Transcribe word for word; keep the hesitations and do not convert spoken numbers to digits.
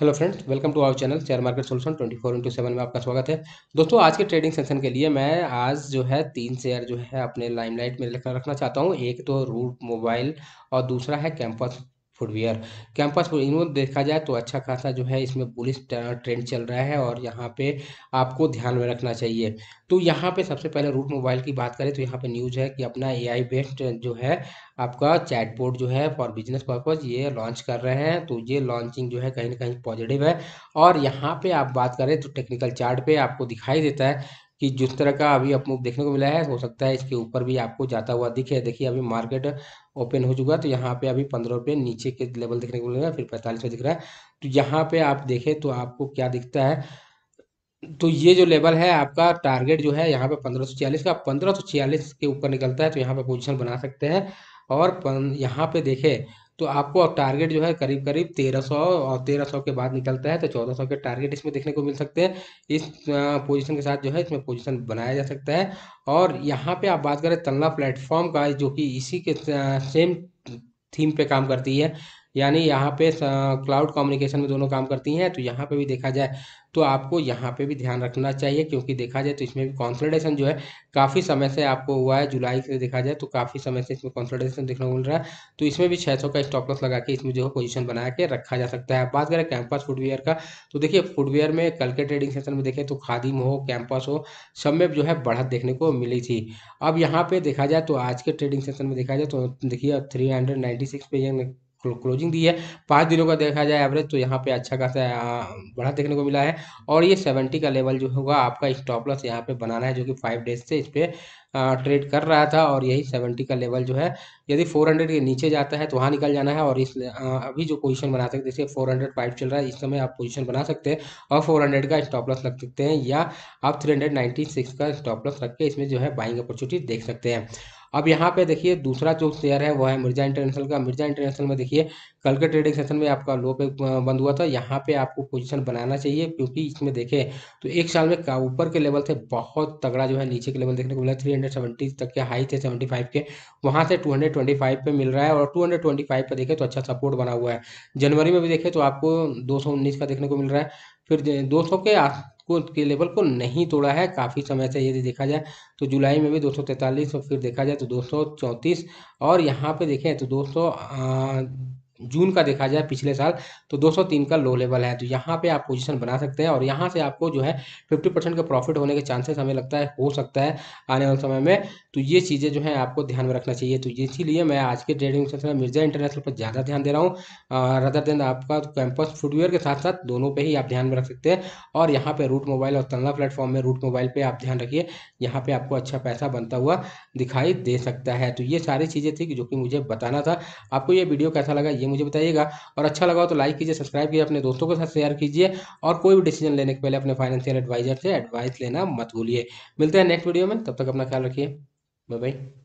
Hello friends, welcome to our channel share market solution twenty four into seven में आपका स्वागत है। दोस्तों, आज के ट्रेडिंग सेशन के लिए मैं आज जो है तीन शेयर जो है अपने लाइमलाइट में रखना चाहता हूं। एक तो रूट मोबाइल और दूसरा है कैंपस फुटवियर। कैंपस इन्हों देखा जाए तो अच्छा खासा जो है इसमें बुलिश ट्रेंड चल रहा है और यहाँ पे आपको ध्यान में रखना चाहिए। तो यहाँ पे सबसे पहले रूट मोबाइल की बात करें तो यहाँ पे न्यूज़ है कि अपना एआई बेस्ड जो है आपका चैटबॉट जो है फॉर बिजनेस पर्पज़ ये लॉन्च कर रहे हैं। तो ये लॉन्चिंग जो है कहीं ना कहीं पॉजिटिव है। और यहाँ पर आप बात करें तो टेक्निकल चार्ट पर आपको दिखाई देता है कि जिस तरह का अभी आपको देखने को मिला है, हो सकता है इसके ऊपर भी आपको जाता हुआ दिखे। देखिए अभी मार्केट ओपन हो चुका है तो यहाँ पे अभी पंद्रह रुपये नीचे के लेवल देखने को मिलेगा, फिर पैंतालीस पे दिख रहा है। तो यहाँ पे आप देखें तो आपको क्या दिखता है, तो ये जो लेवल है आपका टारगेट जो है यहाँ पे पंद्रह सौ छियालीस का, पंद्रह सौ छियालीस के ऊपर निकलता है तो यहाँ पे पोजिशन बना सकते हैं। और यहाँ पे देखे तो आपको टारगेट जो है करीब करीब तेरह सौ और तेरह सौ के बाद निकलता है तो चौदह सौ के टारगेट इसमें देखने को मिल सकते हैं। इस पोजीशन के साथ जो है इसमें पोजीशन बनाया जा सकता है। और यहाँ पे आप बात करें तलना प्लेटफॉर्म का, जो कि इसी के सेम थीम पे काम करती है, यानी यहाँ पे क्लाउड कम्युनिकेशन में दोनों काम करती हैं। तो यहाँ पे भी देखा जाए तो आपको यहाँ पे भी ध्यान रखना चाहिए, क्योंकि देखा जाए तो इसमें भी कंसोलिडेशन जो है काफ़ी समय से आपको हुआ है। जुलाई से देखा जाए तो काफ़ी समय से इसमें कंसोलिडेशन देखने को मिल रहा है। तो इसमें भी छः सौ का स्टॉप लॉस लगा के इसमें जो है पोजीशन बना के रखा जा सकता है। बात करें कैंपस फुटवियर का तो देखिए फुटवियर में कल के ट्रेडिंग सेशन में देखें तो खादिम हो, कैंपस हो, सब में जो है बढ़त देखने को मिली थी। अब यहाँ पर देखा जाए तो आज के ट्रेडिंग सेशन में देखा जाए तो देखिए थ्री हंड्रेड नाइन्टी सिक्स पे क्लोजिंग दी है। पाँच दिनों का देखा जाए एवरेज तो यहाँ पे अच्छा खासा बढ़ा देखने को मिला है। और ये सत्तर का लेवल जो होगा आपका स्टॉप लॉस यहाँ पे बनाना है, जो कि फाइव डेज से इस पे ट्रेड कर रहा था। और यही सत्तर का लेवल जो है यदि चार सौ के नीचे जाता है तो वहाँ निकल जाना है। और इस अभी जो पोजीशन बना सकते, जैसे चार सौ पाँच चल रहा है इस समय, आप पोजीशन बना सकते हैं और चार सौ का स्टॉप लॉस रख सकते हैं, या आप तीन सौ छियानवे का स्टॉप लॉस रख के इसमें जो है बाइंग अपॉर्चुनिटी देख सकते हैं। अब यहाँ पे देखिए दूसरा जो शेयर है वो है मिर्जा इंटरनेशनल का। मिर्जा इंटरनेशनल में देखिए कल के ट्रेडिंग सेशन में आपका लो पे बंद हुआ था। यहाँ पे आपको पोजीशन बनाना चाहिए, क्योंकि इसमें देखें तो एक साल में ऊपर के लेवल से बहुत तगड़ा जो है नीचे के लेवल देखने को मिला। तीन सौ सत्तर तक के हाई थे पचहत्तर के, वहाँ से दो सौ पच्चीस पे मिल रहा है। और दो सौ पच्चीस पे देखें तो अच्छा सपोर्ट बना हुआ है। जनवरी में भी देखें तो आपको दो सौ उन्नीस का देखने को मिल रहा है, फिर दो सौ के को के लेवल को नहीं तोड़ा है काफ़ी समय से। यदि देखा जाए तो जुलाई में भी दो सौ तैंतालीस और फिर देखा जाए तो दो सौ चौंतीस। और यहाँ पे देखें तो दो सौ जून का देखा जाए पिछले साल तो दो सौ तीन का लो लेवल है। तो यहाँ पे आप पोजीशन बना सकते हैं। और यहाँ से आपको जो है पचास परसेंट का प्रॉफिट होने के चांसेस हमें लगता है हो सकता है आने वाले समय में। तो ये चीज़ें जो है आपको ध्यान में रखना चाहिए। तो इसीलिए मैं आज के ट्रेडिंग सेशन में मिर्जा इंटरनेशनल पर ज़्यादा ध्यान दे रहा हूँ रदर देन आपका कैंपस फुटवियर के साथ साथ दोनों पर ही आप ध्यान में रख सकते हैं। और यहाँ पर रूट मोबाइल और तलना प्लेटफॉर्म में रूट मोबाइल पर आप ध्यान रखिए, यहाँ पर आपको अच्छा पैसा बनता हुआ दिखाई दे सकता है। तो ये सारी चीज़ें थी जो कि मुझे बताना था। आपको ये वीडियो कैसा लगा ये मुझे बताइएगा, और अच्छा लगा तो लाइक कीजिए, सब्सक्राइब कीजिए, अपने दोस्तों के साथ शेयर कीजिए। और कोई भी डिसीजन लेने के पहले अपने फाइनेंशियल एडवाइजर से एडवाइस लेना मत भूलिए। मिलते हैं नेक्स्ट वीडियो में, तब तक अपना ख्याल रखिए। Bye bye.